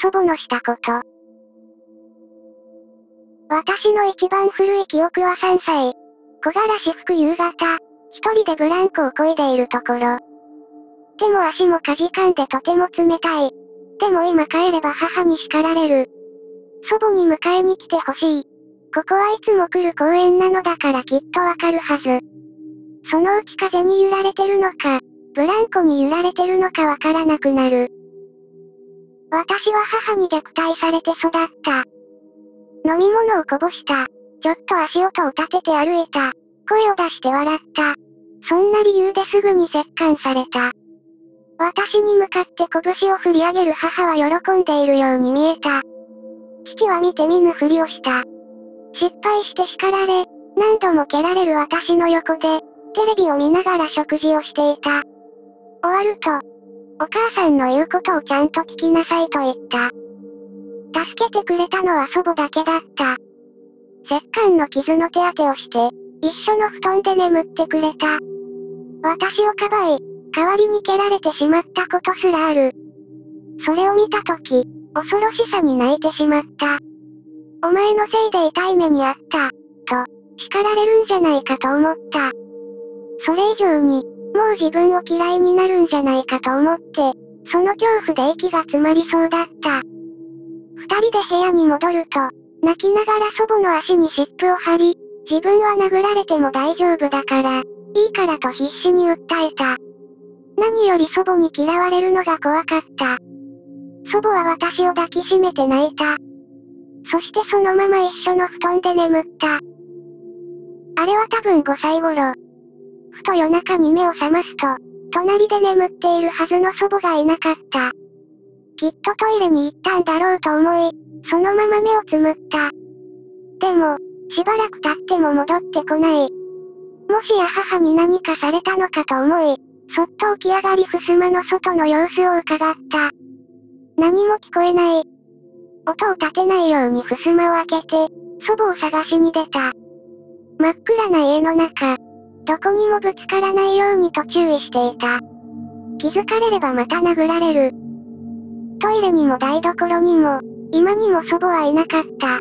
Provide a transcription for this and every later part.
祖母のしたこと。私の一番古い記憶は3歳。木枯らし吹く夕方、一人でブランコを漕いでいるところ。手も足もかじかんでとても冷たい。でも今帰れば母に叱られる。祖母に迎えに来てほしい。ここはいつも来る公園なのだからきっとわかるはず。そのうち風に揺られてるのか、ブランコに揺られてるのかわからなくなる。私は母に虐待されて育った。飲み物をこぼした。ちょっと足音を立てて歩いた。声を出して笑った。そんな理由ですぐに折檻された。私に向かって拳を振り上げる母は喜んでいるように見えた。父は見て見ぬふりをした。失敗して叱られ、何度も蹴られる私の横で、テレビを見ながら食事をしていた。終わると、お母さんの言うことをちゃんと聞きなさいと言った。助けてくれたのは祖母だけだった。折檻の傷の手当てをして、一緒の布団で眠ってくれた。私をかばい、代わりに蹴られてしまったことすらある。それを見たとき、恐ろしさに泣いてしまった。お前のせいで痛い目にあった、と、叱られるんじゃないかと思った。それ以上に、もう自分を嫌いになるんじゃないかと思って、その恐怖で息が詰まりそうだった。二人で部屋に戻ると、泣きながら祖母の足に湿布を貼り、自分は殴られても大丈夫だから、いいからと必死に訴えた。何より祖母に嫌われるのが怖かった。祖母は私を抱きしめて泣いた。そしてそのまま一緒の布団で眠った。あれは多分5歳頃。ふと夜中に目を覚ますと、隣で眠っているはずの祖母がいなかった。きっとトイレに行ったんだろうと思い、そのまま目をつむった。でも、しばらく経っても戻ってこない。もしや母に何かされたのかと思い、そっと起き上がり襖の外の様子を伺った。何も聞こえない。音を立てないように襖を開けて、祖母を探しに出た。真っ暗な家の中。どこにもぶつからないようにと注意していた。気づかれればまた殴られる。トイレにも台所にも、今にも祖母はいなかった。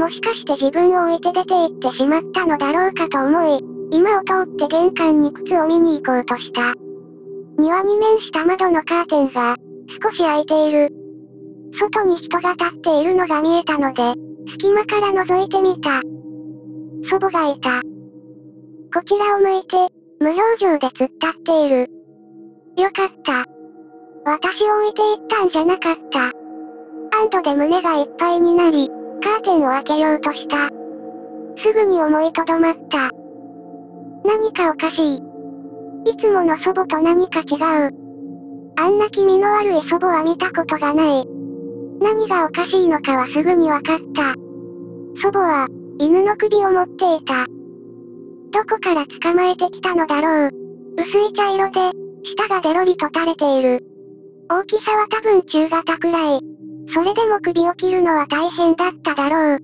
もしかして自分を置いて出て行ってしまったのだろうかと思い、今を通って玄関に靴を見に行こうとした。庭に面した窓のカーテンが、少し開いている。外に人が立っているのが見えたので、隙間から覗いてみた。祖母がいた。こちらを向いて、無表情で突っ立っている。よかった。私を置いていったんじゃなかった。安堵で胸がいっぱいになり、カーテンを開けようとした。すぐに思いとどまった。何かおかしい。いつもの祖母と何か違う。あんな気味の悪い祖母は見たことがない。何がおかしいのかはすぐにわかった。祖母は、犬の首を持っていた。どこから捕まえてきたのだろう。薄い茶色で、舌がデロリと垂れている。大きさは多分中型くらい。それでも首を切るのは大変だっただろう。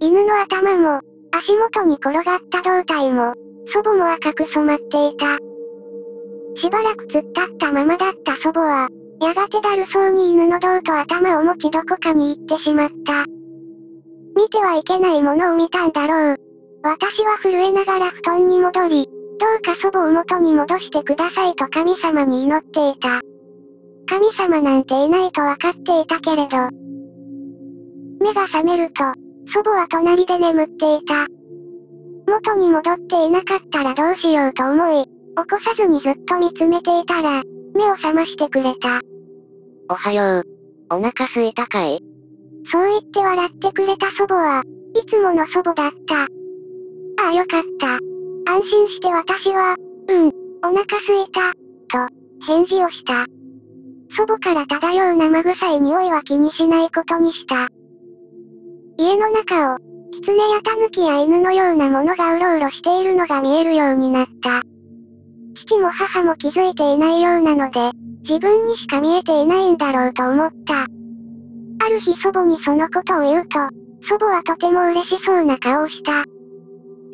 犬の頭も、足元に転がった胴体も、祖母も赤く染まっていた。しばらく突っ立ったままだった祖母は、やがてだるそうに犬の胴と頭を持ちどこかに行ってしまった。見てはいけないものを見たんだろう。私は震えながら布団に戻り、どうか祖母を元に戻してくださいと神様に祈っていた。神様なんていないとわかっていたけれど。目が覚めると、祖母は隣で眠っていた。元に戻っていなかったらどうしようと思い、起こさずにずっと見つめていたら、目を覚ましてくれた。おはよう。お腹すいたかい？そう言って笑ってくれた祖母は、いつもの祖母だった。ああよかった。安心して私は、お腹すいた、と、返事をした。祖母から漂う生臭い匂いは気にしないことにした。家の中を、狐やタヌキや犬のようなものがうろうろしているのが見えるようになった。父も母も気づいていないようなので、自分にしか見えていないんだろうと思った。ある日祖母にそのことを言うと、祖母はとても嬉しそうな顔をした。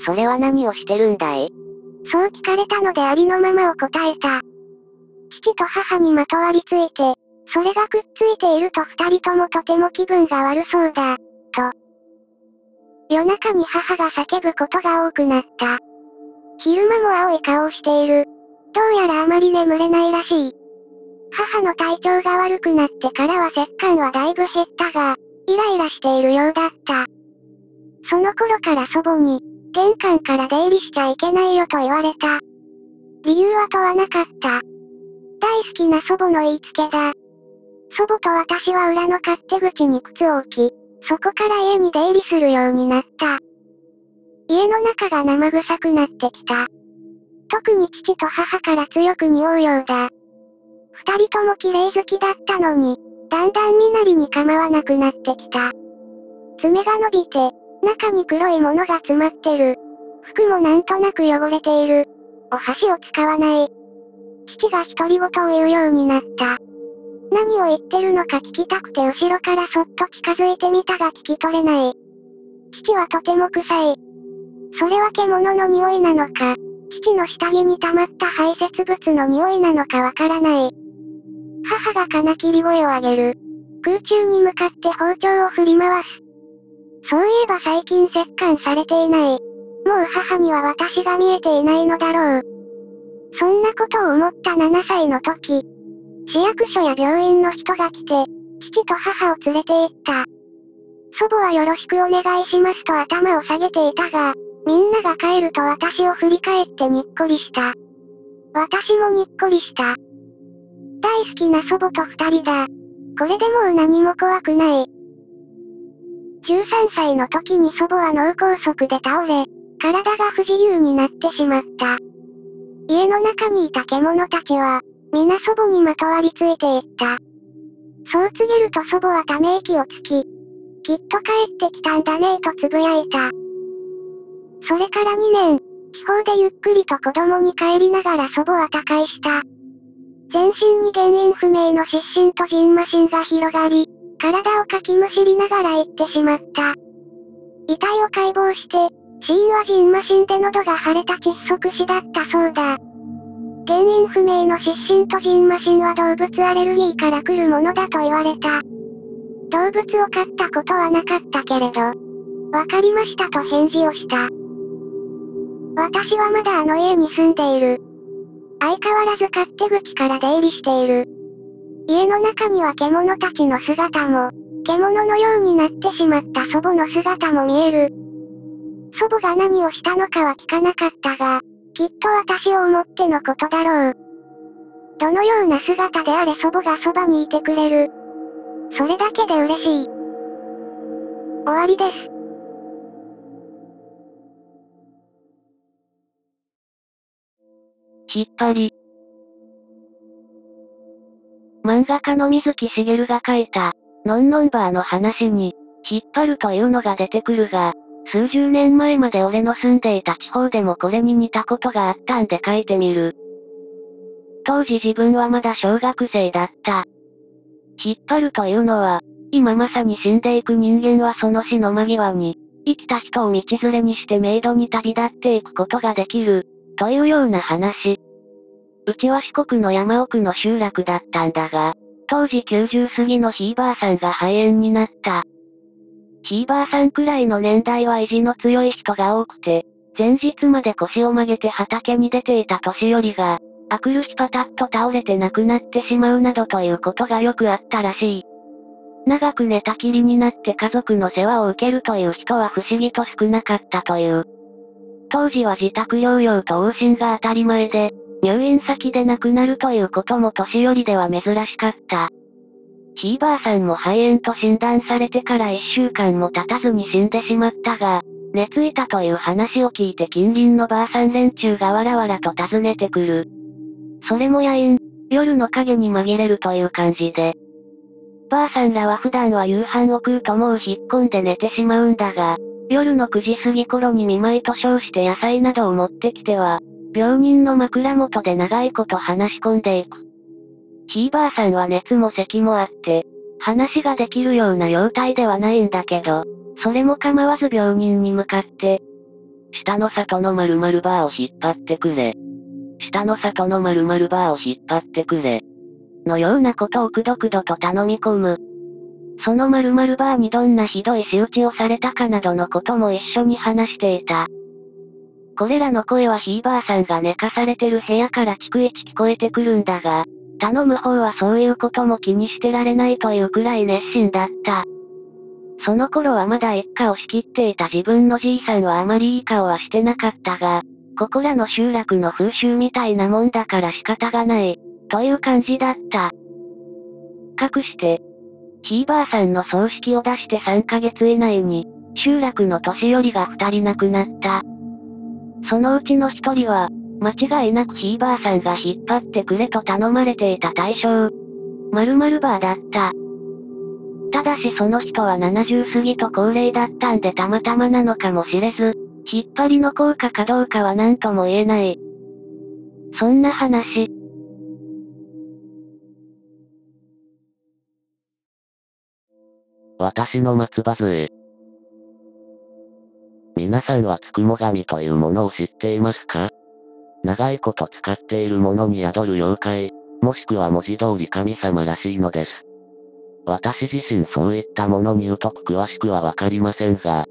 それは何をしてるんだい？そう聞かれたのでありのままを答えた。父と母にまとわりついて、それがくっついていると二人ともとても気分が悪そうだ、と。夜中に母が叫ぶことが多くなった。昼間も青い顔をしている。どうやらあまり眠れないらしい。母の体調が悪くなってからは摂関はだいぶ減ったが、イライラしているようだった。その頃から祖母に、玄関から出入りしちゃいけないよと言われた。理由は問わなかった。大好きな祖母の言いつけだ。祖母と私は裏の勝手口に靴を置き、そこから家に出入りするようになった。家の中が生臭くなってきた。特に父と母から強く匂うようだ。二人とも綺麗好きだったのに、だんだん身なりに構わなくなってきた。爪が伸びて、中に黒いものが詰まってる。服もなんとなく汚れている。お箸を使わない。父が独り言を言うようになった。何を言ってるのか聞きたくて後ろからそっと近づいてみたが聞き取れない。父はとても臭い。それは獣の匂いなのか、父の下着に溜まった排泄物の匂いなのかわからない。母が金切り声を上げる。空中に向かって包丁を振り回す。そういえば最近摂関されていない。もう母には私が見えていないのだろう。そんなことを思った7歳の時、市役所や病院の人が来て、父と母を連れて行った。祖母はよろしくお願いしますと頭を下げていたが、みんなが帰ると私を振り返ってにっこりした。私もにっこりした。大好きな祖母と二人だ。これでもう何も怖くない。13歳の時に祖母は脳梗塞で倒れ、体が不自由になってしまった。家の中にいた獣たちは、皆祖母にまとわりついていった。そう告げると祖母はため息をつき、きっと帰ってきたんだねとつぶやいた。それから2年、地方でゆっくりと子供に帰りながら祖母は他界した。全身に原因不明の湿疹と蕁麻疹が広がり、体をかきむしりながら行ってしまった。遺体を解剖して、死因は蕁麻疹で喉が腫れた窒息死だったそうだ。原因不明の湿疹と蕁麻疹は動物アレルギーから来るものだと言われた。動物を飼ったことはなかったけれど、わかりましたと返事をした。私はまだあの家に住んでいる。相変わらず勝手口から出入りしている。家の中には獣たちの姿も、獣のようになってしまった祖母の姿も見える。祖母が何をしたのかは聞かなかったが、きっと私を思ってのことだろう。どのような姿であれ祖母がそばにいてくれる。それだけで嬉しい。終わりです。引っ張り。漫画家の水木しげるが書いた、のんのんばーの話に、引っ張るというのが出てくるが、数十年前まで俺の住んでいた地方でもこれに似たことがあったんで書いてみる。当時自分はまだ小学生だった。引っ張るというのは、今まさに死んでいく人間はその死の間際に、生きた人を道連れにしてメイドに旅立っていくことができる、というような話。うちは四国の山奥の集落だったんだが、当時90過ぎのひいばあさんが肺炎になった。ひいばあさんくらいの年代は意志の強い人が多くて、前日まで腰を曲げて畑に出ていた年寄りが、あくる日パタッと倒れて亡くなってしまうなどということがよくあったらしい。長く寝たきりになって家族の世話を受けるという人は不思議と少なかったという。当時は自宅療養と往診が当たり前で、入院先で亡くなるということも年寄りでは珍しかった。ひいばあさんも肺炎と診断されてから1週間も経たずに死んでしまったが、寝ついたという話を聞いて近隣のばあさん連中がわらわらと訪ねてくる。それも夜陰、夜の影に紛れるという感じで。ばあさんらは普段は夕飯を食うともう引っ込んで寝てしまうんだが、夜の9時過ぎ頃に見舞いと称して野菜などを持ってきては、病人の枕元で長いこと話し込んでいく。ひいばあさんは熱も咳もあって、話ができるような容態ではないんだけど、それも構わず病人に向かって、下の里の〇〇バーを引っ張ってくれ。下の里の〇〇バーを引っ張ってくれ。のようなことをくどくどと頼み込む。その〇〇バーにどんなひどい仕打ちをされたかなどのことも一緒に話していた。これらの声はひいばあさんが寝かされてる部屋から逐一聞こえてくるんだが、頼む方はそういうことも気にしてられないというくらい熱心だった。その頃はまだ一家を仕切っていた自分のじいさんはあまりいい顔はしてなかったが、ここらの集落の風習みたいなもんだから仕方がない、という感じだった。かくして、ひいばあさんの葬式を出して3ヶ月以内に、集落の年寄りが2人亡くなった。そのうちの1人は、間違いなくひいばあさんが引っ張ってくれと頼まれていた対象、〇〇バーだった。ただしその人は70過ぎと高齢だったんでたまたまなのかもしれず、引っ張りの効果かどうかは何とも言えない。そんな話。私の松葉杖。皆さんはつくも神というものを知っていますか？長いこと使っているものに宿る妖怪、もしくは文字通り神様らしいのです。私自身そういったものに疎く詳しくはわかりませんが、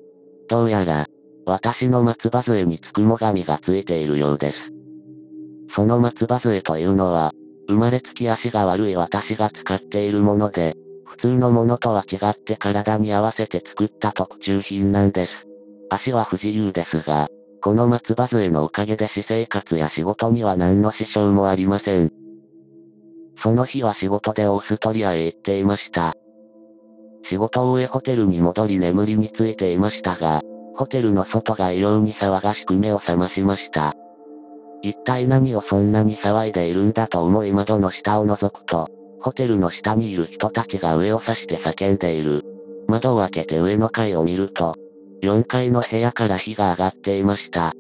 どうやら、私の松葉杖につくも神がついているようです。その松葉杖というのは、生まれつき足が悪い私が使っているもので、普通のものとは違って体に合わせて作った特注品なんです。足は不自由ですが、この松葉杖のおかげで私生活や仕事には何の支障もありません。その日は仕事でオーストリアへ行っていました。仕事を終えホテルに戻り眠りについていましたが、ホテルの外が異様に騒がしく目を覚ましました。一体何をそんなに騒いでいるんだと思い窓の下を覗くと、ホテルの下にいる人たちが上を指して叫んでいる。窓を開けて上の階を見ると、4階の部屋から火が上がっていました。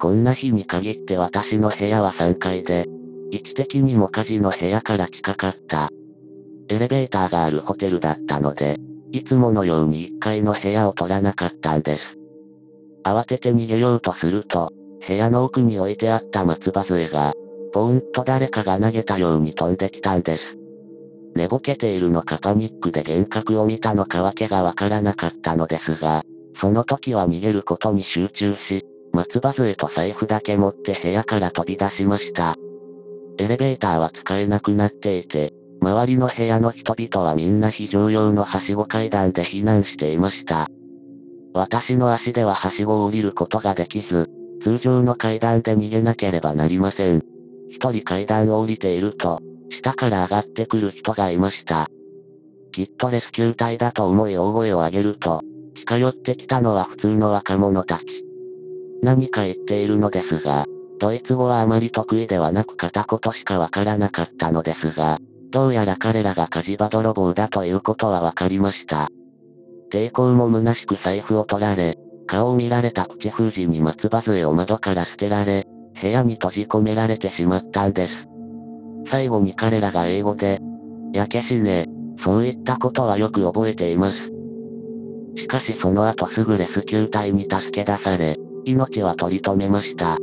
こんな日に限って私の部屋は3階で、位置的にも火事の部屋から近かった。エレベーターがあるホテルだったので、いつものように1階の部屋を取らなかったんです。慌てて逃げようとすると、部屋の奥に置いてあった松葉杖が、ポーンと誰かが投げたように飛んできたんです。寝ぼけているのかパニックで幻覚を見たのかわけがわからなかったのですが、その時は逃げることに集中し、松葉杖と財布だけ持って部屋から飛び出しました。エレベーターは使えなくなっていて、周りの部屋の人々はみんな非常用のはしご階段で避難していました。私の足でははしごを降りることができず、通常の階段で逃げなければなりません。一人階段を降りていると、下から上がってくる人がいました。きっとレスキュー隊だと思い大声を上げると、近寄ってきたのは普通の若者たち。何か言っているのですが、ドイツ語はあまり得意ではなく片言しかわからなかったのですが、どうやら彼らが火事場泥棒だということはわかりました。抵抗も虚しく財布を取られ、顔を見られた口封じに松葉杖を窓から捨てられ、部屋に閉じ込められてしまったんです。最後に彼らが英語で、焼け死ね、そういったことはよく覚えています。しかしその後すぐレスキュー隊に助け出され、命は取り留めました。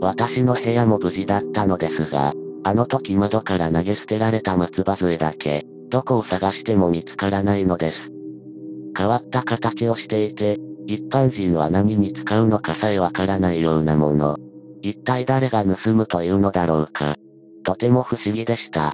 私の部屋も無事だったのですが、あの時窓から投げ捨てられた松葉杖だけ、どこを探しても見つからないのです。変わった形をしていて、一般人は何に使うのかさえわからないようなもの。一体誰が盗むというのだろうか。とても不思議でした。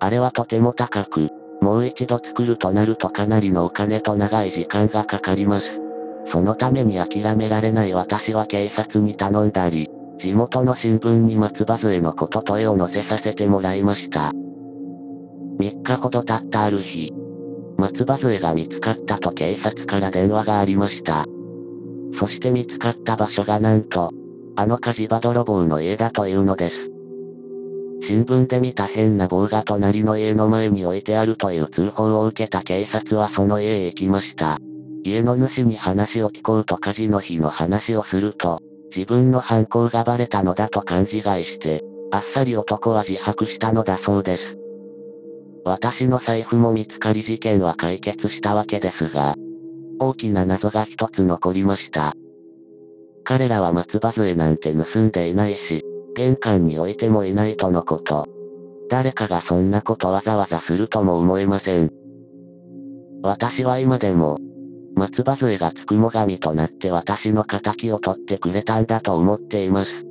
あれはとても高く、もう一度作るとなるとかなりのお金と長い時間がかかります。そのために諦められない私は警察に頼んだり、地元の新聞に松葉杖のことと絵を載せさせてもらいました。3日ほど経ったある日、松葉杖が見つかったと警察から電話がありました。そして見つかった場所がなんと、あの火事場泥棒の家だというのです。新聞で見た変な棒が隣の家の前に置いてあるという通報を受けた警察はその家へ行きました。家の主に話を聞こうと火事の日の話をすると、自分の犯行がバレたのだと勘違いして、あっさり男は自白したのだそうです。私の財布も見つかり事件は解決したわけですが、大きな謎が一つ残りました。彼らは松葉杖なんて盗んでいないし、玄関に置いてもいないとのこと。誰かがそんなことわざわざするとも思えません。私は今でも、松葉杖がつくも神となって私の仇を取ってくれたんだと思っています。